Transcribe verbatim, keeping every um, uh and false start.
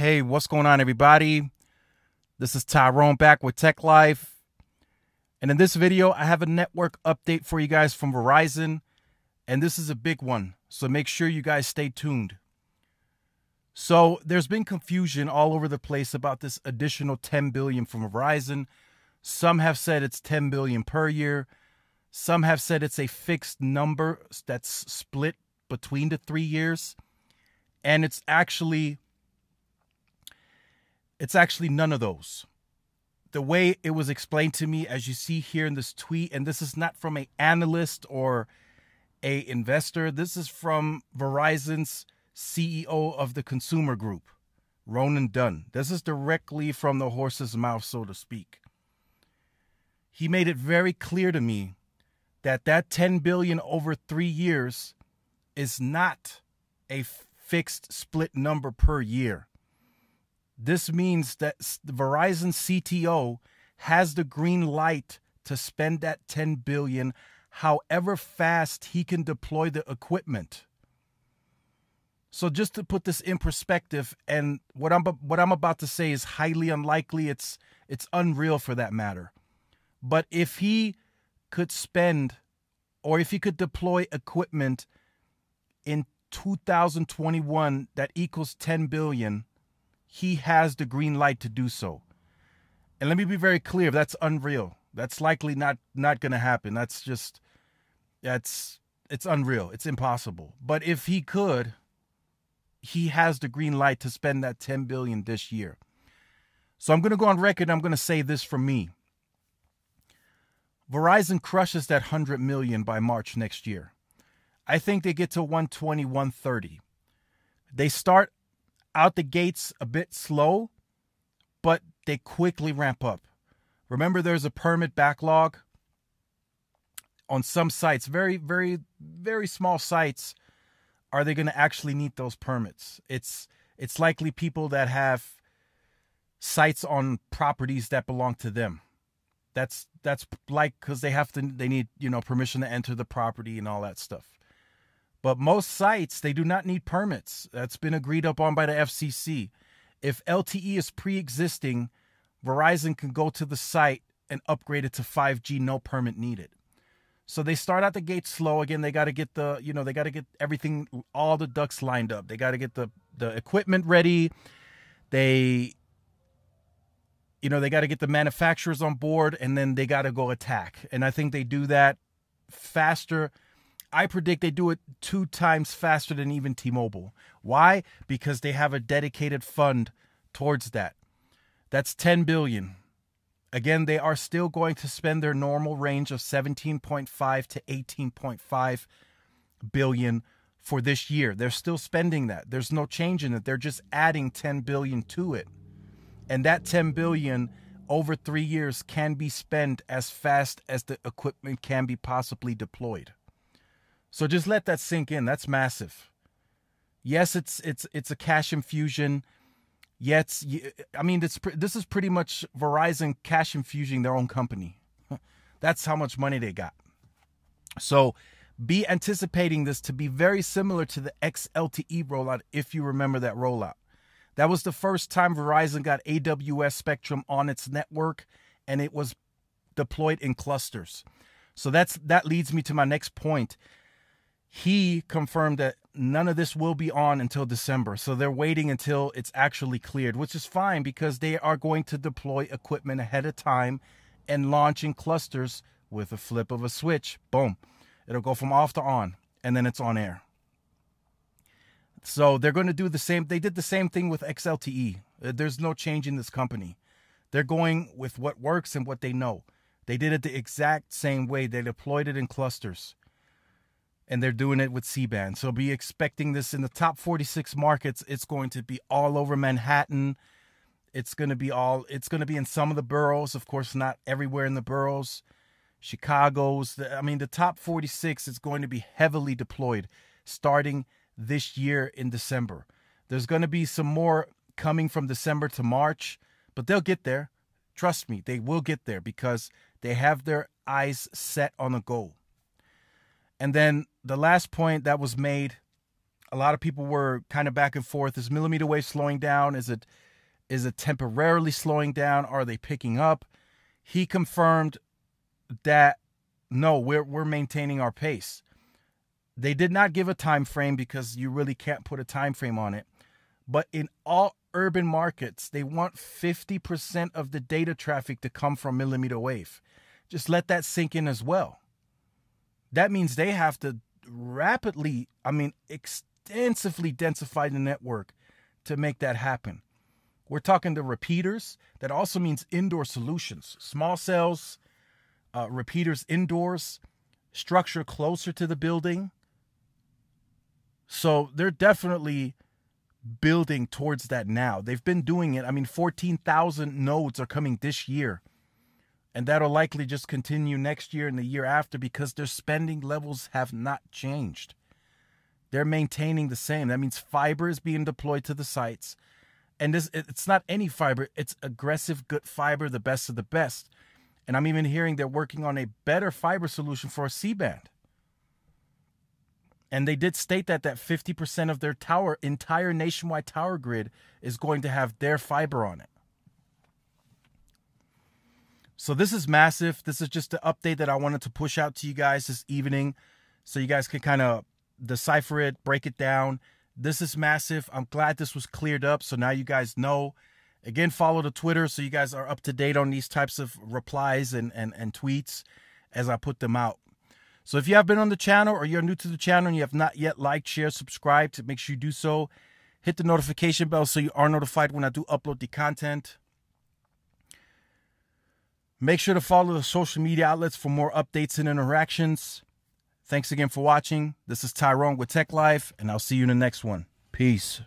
Hey, what's going on, everybody? This is Tyrone back with Tech Life. And in this video, I have a network update for you guys from Verizon. And this is a big one, so make sure you guys stay tuned. So there's been confusion all over the place about this additional ten billion dollars from Verizon. Some have said it's ten billion dollars per year. Some have said it's a fixed number that's split between the three years. And it's actually... It's actually none of those. The way it was explained to me, as you see here in this tweet, and this is not from an analyst or an investor. This is from Verizon's C E O of the consumer group, Ronan Dunn. This is directly from the horse's mouth, so to speak. He made it very clear to me that that ten billion dollars over three years is not a fixed split number per year. This means that the Verizon C T O has the green light to spend that ten billion dollars however fast he can deploy the equipment. So just to put this in perspective, and what I'm what I'm about to say is highly unlikely, it's it's unreal for that matter. But if he could spend or if he could deploy equipment in two thousand twenty-one that equals ten billion dollars, he has the green light to do so. And let me be very clear, that's unreal. That's likely not, not going to happen. That's just, that's, it's unreal. It's impossible. But if he could, he has the green light to spend that ten billion dollars this year. So I'm going to go on record. I'm going to say this for me. Verizon crushes that one hundred million dollars by March next year. I think they get to one twenty, one thirty. They start out the gates a bit slow, but they quickly ramp up. Remember, there's a permit backlog on some sites. Very, very, very small sites. Are they going to actually need those permits? It's it's likely people that have sites on properties that belong to them. That's that's like, because they have to they need you know permission to enter the property and all that stuff. But most sites, they do not need permits. That's been agreed upon by the F C C. If L T E is pre-existing, Verizon can go to the site and upgrade it to five G, no permit needed. So they start out the gate slow. Again, they got to get the, you know, they got to get everything, all the ducks lined up. They got to get the, the equipment ready. They, you know, they got to get the manufacturers on board, and then they got to go attack. And I think they do that faster. I predict they do it two times faster than even T-Mobile. Why? Because they have a dedicated fund towards that. That's ten billion dollars. Again, they are still going to spend their normal range of seventeen point five to eighteen point five billion dollars for this year. They're still spending that. There's no change in it. They're just adding ten billion dollars to it. And that ten billion dollars over three years can be spent as fast as the equipment can be possibly deployed. So just let that sink in. That's massive. Yes, it's it's it's a cash infusion. Yes, I mean, it's this is pretty much Verizon cash infusing their own company. That's how much money they got. So be anticipating this to be very similar to the X L T E rollout, if you remember that rollout. That was the first time Verizon got A W S spectrum on its network, and it was deployed in clusters. So that's that leads me to my next point. He confirmed that none of this will be on until December. So they're waiting until it's actually cleared, which is fine because they are going to deploy equipment ahead of time and launch in clusters with a flip of a switch. Boom. It'll go from off to on, and then it's on air. So they're going to do the same. They did the same thing with X L T E. There's no change in this company. They're going with what works and what they know. They did it the exact same way. They deployed it in clusters. And they're doing it with C band. So be expecting this in the top forty-six markets. It's going to be all over Manhattan. It's going to be all, it's going to be in some of the boroughs. Of course, not everywhere in the boroughs. Chicago's, the, I mean, the top forty-six is going to be heavily deployed starting this year in December. There's going to be some more coming from December to March, but they'll get there. Trust me, they will get there because they have their eyes set on a goal. And then the last point that was made a lot of people were kind of back and forth. Is millimeter wave slowing down? Is it is it temporarily slowing down? Are they picking up? He confirmed that no, we're we're maintaining our pace. They did not give a time frame because you really can't put a time frame on it. But in all urban markets, they want fifty percent of the data traffic to come from millimeter wave. Just let that sink in as well. That means they have to rapidly, I mean, extensively densify the network to make that happen. We're talking the repeaters. That also means indoor solutions, small cells, uh, repeaters indoors, structure closer to the building. So they're definitely building towards that now. They've been doing it. I mean, fourteen thousand nodes are coming this year, and that'll likely just continue next year and the year after because their spending levels have not changed. They're maintaining the same. That means fiber is being deployed to the sites, and this, it's not any fiber. It's aggressive, good fiber, the best of the best. And I'm even hearing they're working on a better fiber solution for a C band. And they did state that that fifty percent of their tower, entire nationwide tower grid, is going to have their fiber on it. So this is massive. This is just the update that I wanted to push out to you guys this evening so you guys can kind of decipher it, break it down. This is massive. I'm glad this was cleared up, so now you guys know. Again, follow the Twitter so you guys are up to date on these types of replies and, and, and tweets as I put them out. So if you have been on the channel or you're new to the channel and you have not yet liked, shared, subscribed, make sure you do so. Hit the notification bell so you are notified when I do upload the content. Make sure to follow the social media outlets for more updates and interactions. Thanks again for watching. This is Tyrone with Tech Life, and I'll see you in the next one. Peace.